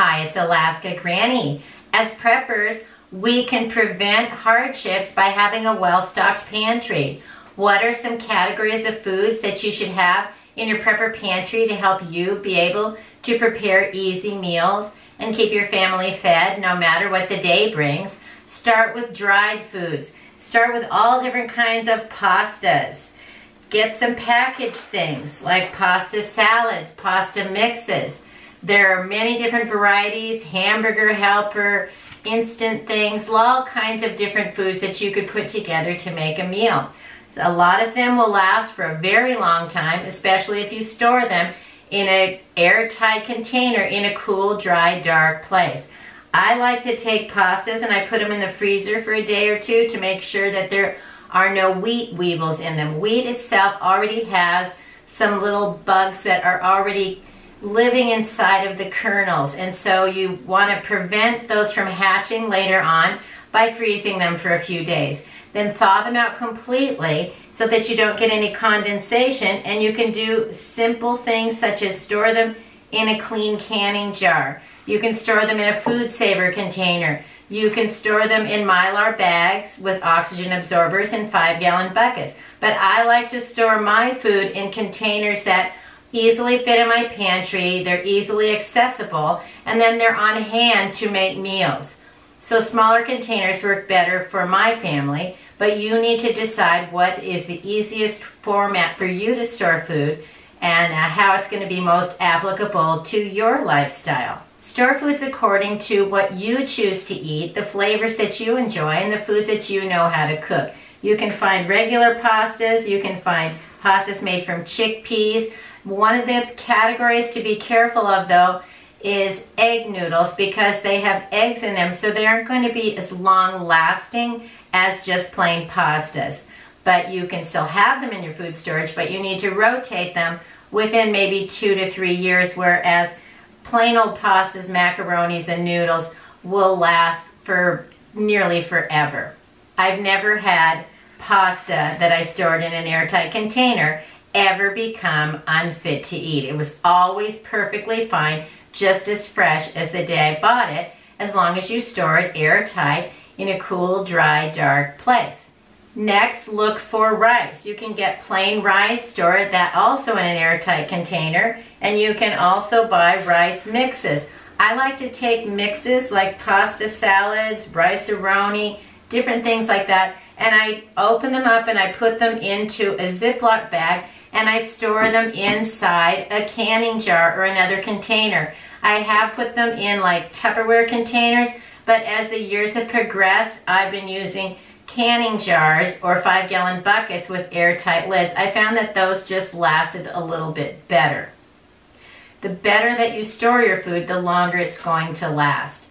Hi, it's Alaska Granny. As preppers, we can prevent hardships by having a well-stocked pantry. What are some categories of foods that you should have in your prepper pantry to help you be able to prepare easy meals and keep your family fed no matter what the day brings? Start with dried foods. Start with all different kinds of pastas. Get some packaged things like pasta salads, pasta mixes. There are many different varieties, Hamburger Helper, instant things, all kinds of different foods that you could put together to make a meal. So a lot of them will last for a very long time, especially if you store them in an airtight container in a cool, dry, dark place. I like to take pastas and I put them in the freezer for a day or two to make sure that there are no wheat weevils in them. Wheat itself already has some little bugs that are already living inside of the kernels, and so you want to prevent those from hatching later on by freezing them for a few days. Then thaw them out completely so that you don't get any condensation, and you can do simple things such as store them in a clean canning jar. You can store them in a FoodSaver container. You can store them in Mylar bags with oxygen absorbers and 5-gallon buckets. But I like to store my food in containers that easily fit in my pantry, they're easily accessible, and then they're on hand to make meals. So smaller containers work better for my family, but you need to decide what is the easiest format for you to store food and how it's going to be most applicable to your lifestyle. Store foods according to what you choose to eat, the flavors that you enjoy, and the foods that you know how to cook. You can find regular pastas, you can find pastas made from chickpeas. One of the categories to be careful of, though, is egg noodles, because they have eggs in them, so they aren't going to be as long lasting as just plain pastas. But you can still have them in your food storage, but you need to rotate them within maybe 2 to 3 years, whereas plain old pastas, macaronis, and noodles will last for nearly forever. I've never had pasta that I stored in an airtight container ever become unfit to eat. It was always perfectly fine, just as fresh as the day I bought it, as long as you store it airtight in a cool, dry, dark place. Next, look for rice. You can get plain rice, store that also in an airtight container, and you can also buy rice mixes. I like to take mixes like pasta salads, Rice-A-Roni, different things like that, and I open them up and I put them into a Ziploc bag and I store them inside a canning jar or another container. I have put them in like Tupperware containers, but as the years have progressed, I've been using canning jars or 5-gallon buckets with airtight lids. I found that those just lasted a little bit better. The better that you store your food, the longer it's going to last.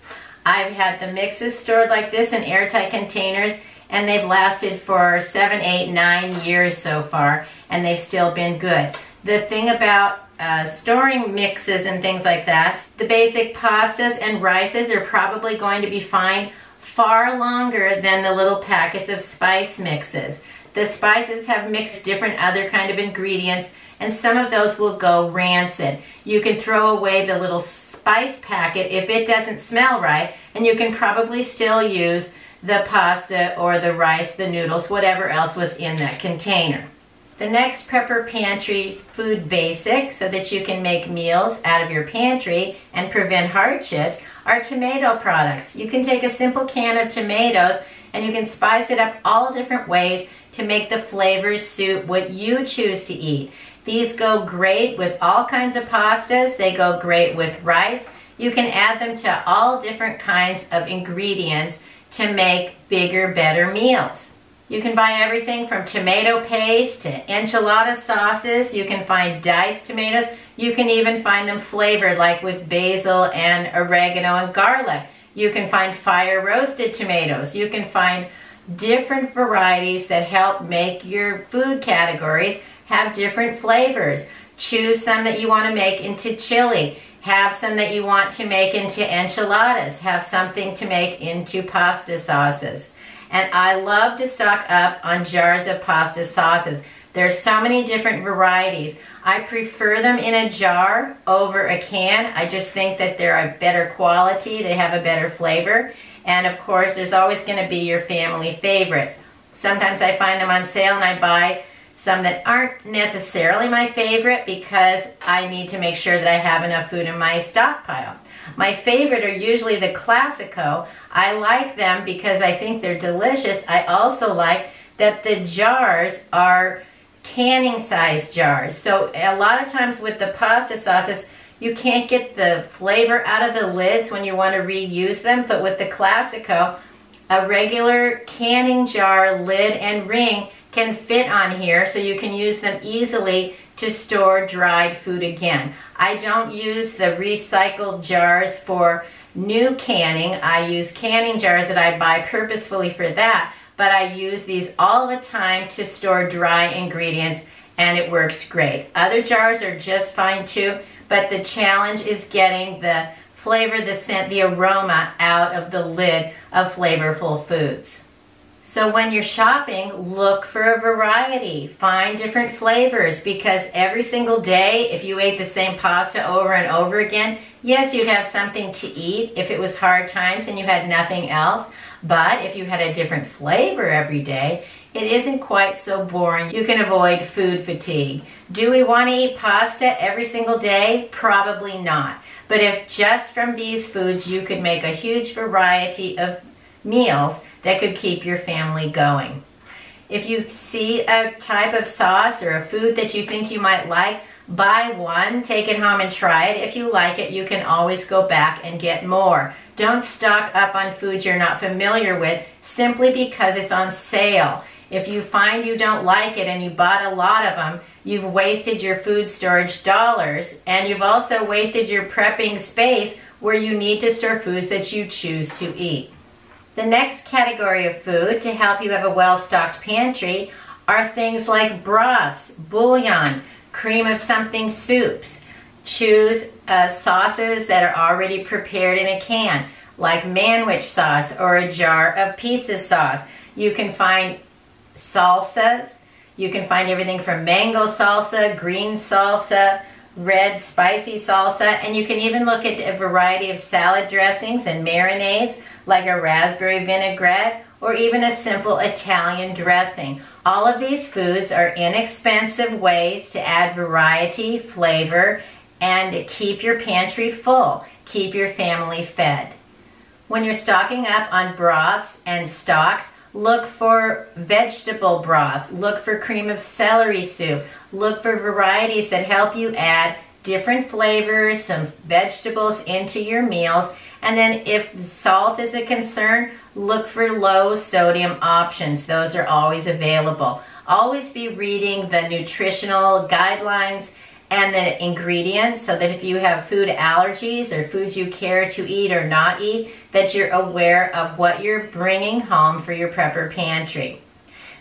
I've had the mixes stored like this in airtight containers, and they've lasted for 7, 8, 9 years so far, and they've still been good. The thing about storing mixes and things like that, the basic pastas and rices are probably going to be fine far longer than the little packets of spice mixes. The spices have mixed different other kind of ingredients, and some of those will go rancid. You can throw away the little spice packet if it doesn't smell right, and you can probably still use the pasta or the rice, the noodles, whatever else was in that container. The next prepper pantry's food basic, so that you can make meals out of your pantry and prevent hardships, are tomato products. You can take a simple can of tomatoes and you can spice it up all different ways to make the flavors suit what you choose to eat. These go great with all kinds of pastas. They go great with rice. You can add them to all different kinds of ingredients to make bigger, better meals. You can buy everything from tomato paste to enchilada sauces. You can find diced tomatoes. You can even find them flavored, like with basil and oregano and garlic. You can find fire roasted tomatoes. You can find different varieties that help make your food categories have different flavors. Choose some that you want to make into chili. Have some that you want to make into enchiladas. Have something to make into pasta sauces. And I love to stock up on jars of pasta sauces. There's so many different varieties. I prefer them in a jar over a can. I just think that they're a better quality, they have a better flavor, and of course there's always going to be your family favorites. Sometimes I find them on sale and I buy some that aren't necessarily my favorite because I need to make sure that I have enough food in my stockpile. My favorite are usually the Classico. I like them because I think they're delicious. I also like that the jars are canning size jars. So a lot of times with the pasta sauces, you can't get the flavor out of the lids when you want to reuse them, but with the Classico, a regular canning jar lid and ring can fit on here, so you can use them easily to store dried food again. I don't use the recycled jars for new canning. I use canning jars that I buy purposefully for that, but I use these all the time to store dry ingredients, and it works great. Other jars are just fine too, but the challenge is getting the flavor, the scent, the aroma out of the lid of flavorful foods. So when you're shopping, look for a variety. Find different flavors, because every single day, if you ate the same pasta over and over again, yes, you'd have something to eat if it was hard times and you had nothing else. But if you had a different flavor every day, it isn't quite so boring. You can avoid food fatigue. Do we want to eat pasta every single day? Probably not. But if just from these foods, you could make a huge variety of meals that could keep your family going. If you see a type of sauce or a food that you think you might like, buy one, take it home and try it. If you like it, you can always go back and get more. Don't stock up on food you're not familiar with simply because it's on sale. If you find you don't like it and you bought a lot of them, you've wasted your food storage dollars, and you've also wasted your prepping space where you need to store foods that you choose to eat. The next category of food to help you have a well-stocked pantry are things like broths, bouillon, cream of something soups. Choose sauces that are already prepared in a can, like Manwich sauce or a jar of pizza sauce. You can find salsas. You can find everything from mango salsa, green salsa, red spicy salsa, and you can even look at a variety of salad dressings and marinades like a raspberry vinaigrette or even a simple Italian dressing. All of these foods are inexpensive ways to add variety, flavor, and to keep your pantry full, keep your family fed. When you're stocking up on broths and stocks, look for vegetable broth, look for cream of celery soup, look for varieties that help you add different flavors, some vegetables into your meals, and then if salt is a concern, look for low sodium options. Those are always available. Always be reading the nutritional guidelines and the ingredients so that if you have food allergies or foods you care to eat or not eat, that you're aware of what you're bringing home for your prepper pantry.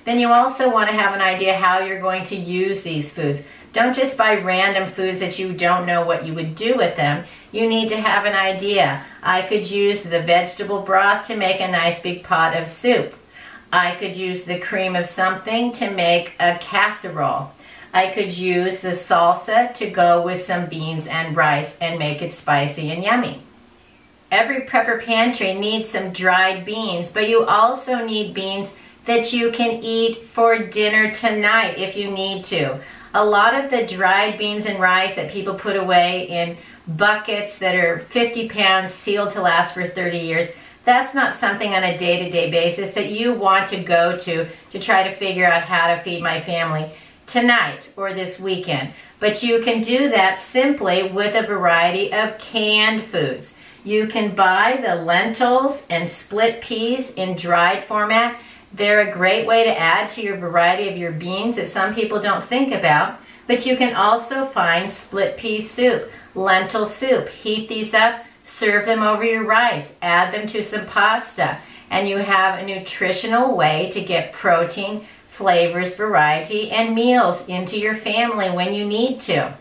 Then you also want to have an idea how you're going to use these foods. Don't just buy random foods that you don't know what you would do with them. You need to have an idea. I could use the vegetable broth to make a nice big pot of soup. I could use the cream of something to make a casserole. I could use the salsa to go with some beans and rice and make it spicy and yummy. Every prepper pantry needs some dried beans, but you also need beans that you can eat for dinner tonight if you need to. A lot of the dried beans and rice that people put away in buckets that are 50 pounds sealed to last for 30 years, that's not something on a day-to-day basis that you want to go to try to figure out how to feed my family tonight or this weekend. But you can do that simply with a variety of canned foods. You can buy the lentils and split peas in dried format. They're a great way to add to your variety of your beans that some people don't think about, but you can also find split pea soup, lentil soup. Heat these up, serve them over your rice, add them to some pasta, and you have a nutritional way to get protein, flavors, variety, and meals into your family when you need to.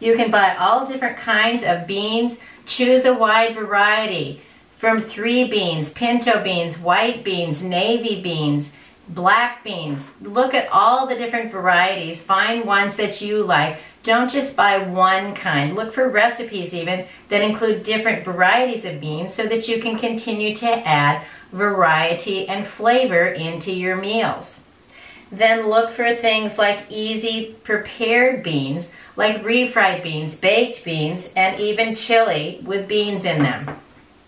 You can buy all different kinds of beans. Choose a wide variety from 3 beans, pinto beans, white beans, navy beans, black beans. Look at all the different varieties. Find ones that you like. Don't just buy one kind. Look for recipes even that include different varieties of beans so that you can continue to add variety and flavor into your meals. Then look for things like easy prepared beans, like refried beans, baked beans, and even chili with beans in them.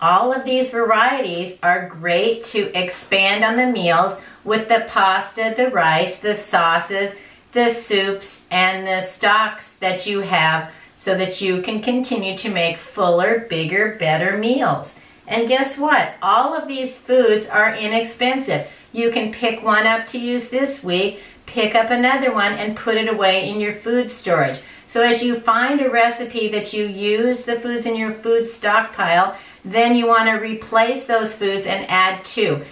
All of these varieties are great to expand on the meals with the pasta, the rice, the sauces, the soups, and the stocks that you have so that you can continue to make fuller, bigger, better meals. And guess what? All of these foods are inexpensive. You can pick one up to use this week, pick up another one, and put it away in your food storage. So as you find a recipe that you use the foods in your food stockpile, then you want to replace those foods and add 2,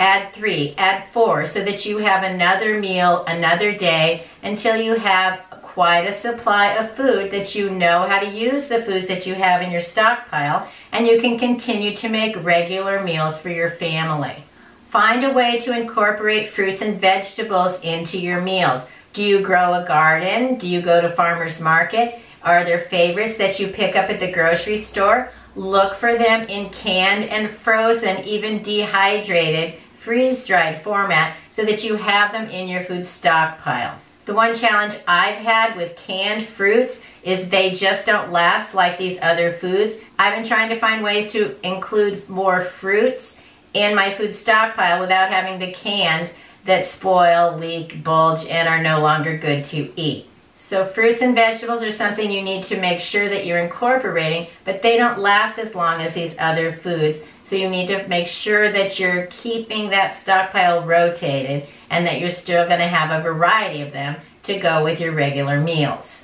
add 3, add 4, so that you have another meal, another day, until you have quite a supply of food that you know how to use the foods that you have in your stockpile, and you can continue to make regular meals for your family. Find a way to incorporate fruits and vegetables into your meals. Do you grow a garden? Do you go to farmer's market? Are there favorites that you pick up at the grocery store? Look for them in canned and frozen, even dehydrated, freeze-dried format so that you have them in your food stockpile. The one challenge I've had with canned fruits is they just don't last like these other foods. I've been trying to find ways to include more fruits in my food stockpile without having the cans that spoil, leak, bulge, and are no longer good to eat. So fruits and vegetables are something you need to make sure that you're incorporating, but they don't last as long as these other foods. So you need to make sure that you're keeping that stockpile rotated and that you're still going to have a variety of them to go with your regular meals.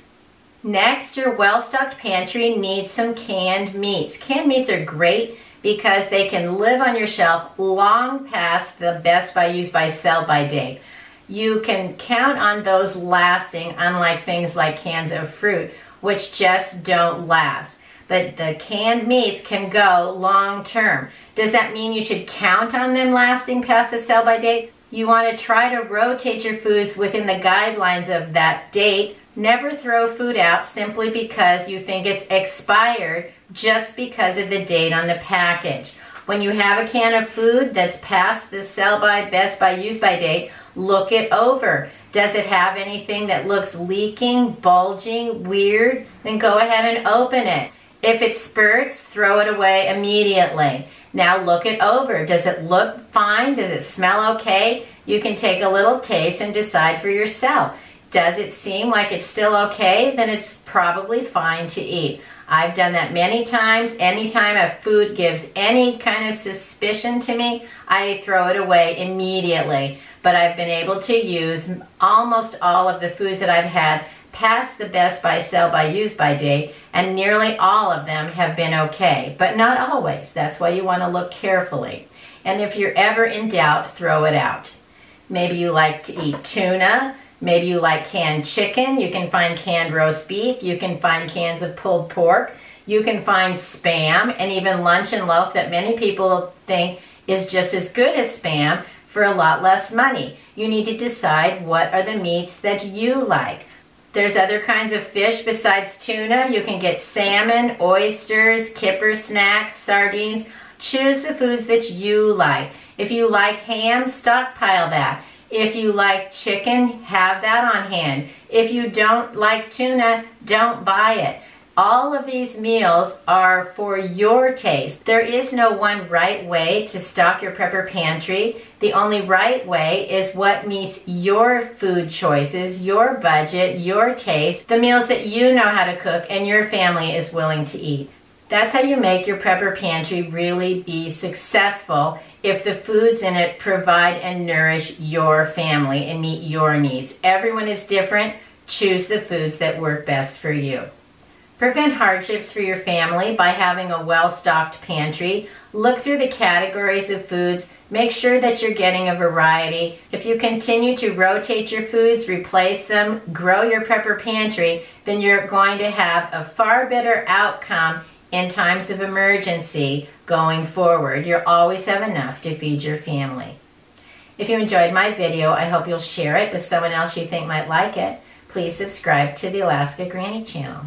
Next, your well-stocked pantry needs some canned meats. Canned meats are great because they can live on your shelf long past the best by use by sell by date. You can count on those lasting, unlike things like cans of fruit, which just don't last. But the canned meats can go long term. Does that mean you should count on them lasting past the sell-by date? You want to try to rotate your foods within the guidelines of that date. Never throw food out simply because you think it's expired just because of the date on the package. When you have a can of food that's past the sell-by, best by, use by date, look it over. Does it have anything that looks leaking, bulging, weird? Then go ahead and open it. If it spurts, throw it away immediately. Now look it over. Does it look fine? Does it smell okay? You can take a little taste and decide for yourself. Does it seem like it's still okay? Then it's probably fine to eat. I've done that many times. Anytime a food gives any kind of suspicion to me, I throw it away immediately. But I've been able to use almost all of the foods that I've had past the best by, sell by, use by date, and nearly all of them have been okay, but not always. That's why you want to look carefully. And if you're ever in doubt, throw it out. Maybe you like to eat tuna. Maybe you like canned chicken. You can find canned roast beef. You can find cans of pulled pork. You can find Spam and even luncheon loaf that many people think is just as good as Spam for a lot less money. You need to decide what are the meats that you like. There's other kinds of fish besides tuna. You can get salmon, oysters, kipper snacks, sardines. Choose the foods that you like. If you like ham, stockpile that. If you like chicken, have that on hand. If you don't like tuna, don't buy it. All of these meals are for your taste. There is no one right way to stock your prepper pantry. The only right way is what meets your food choices, your budget, your taste, the meals that you know how to cook and your family is willing to eat. That's how you make your prepper pantry really be successful if the foods in it provide and nourish your family and meet your needs. Everyone is different. Choose the foods that work best for you. Prevent hardships for your family by having a well-stocked pantry. Look through the categories of foods. Make sure that you're getting a variety. If you continue to rotate your foods, replace them, grow your prepper pantry, then you're going to have a far better outcome in times of emergency going forward. You'll always have enough to feed your family. If you enjoyed my video, I hope you'll share it with someone else you think might like it. Please subscribe to the Alaska Granny channel.